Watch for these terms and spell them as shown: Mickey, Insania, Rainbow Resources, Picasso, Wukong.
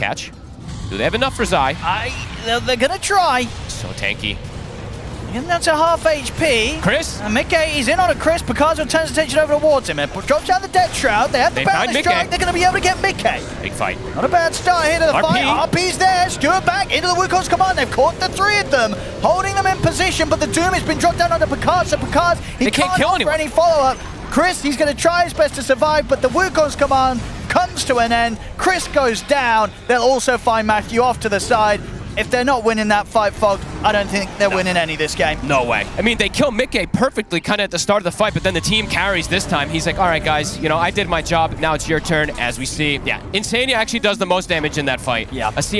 catch. Do they have enough for Zai? They're gonna try. So tanky. And that's a half HP. Chris? And Mickey is in on a Chris. Picasso turns attention over towards him and drops out the Death Shroud. They have the Baron Strike. They're going to be able to get Mickey. Big fight. Not a bad start here to the fight. RP's there. Stuart back into the Wukong's command. They've caught the three of them, holding them in position, but the Doom has been dropped down onto Picasso. Picasso, he can't kill anyone. Any follow-up. Chris, he's going to try his best to survive, but the Wukong's command comes to an end. Chris goes down. They'll also find Matthew off to the side. If they're not winning that fight, Fog, I don't think they're winning any this game. No way. I mean, they kill Mickey perfectly kind of at the start of the fight, but then the team carries this time. He's like, all right, guys, you know, I did my job. Now it's your turn, as we see. Yeah, Insania actually does the most damage in that fight. Yeah.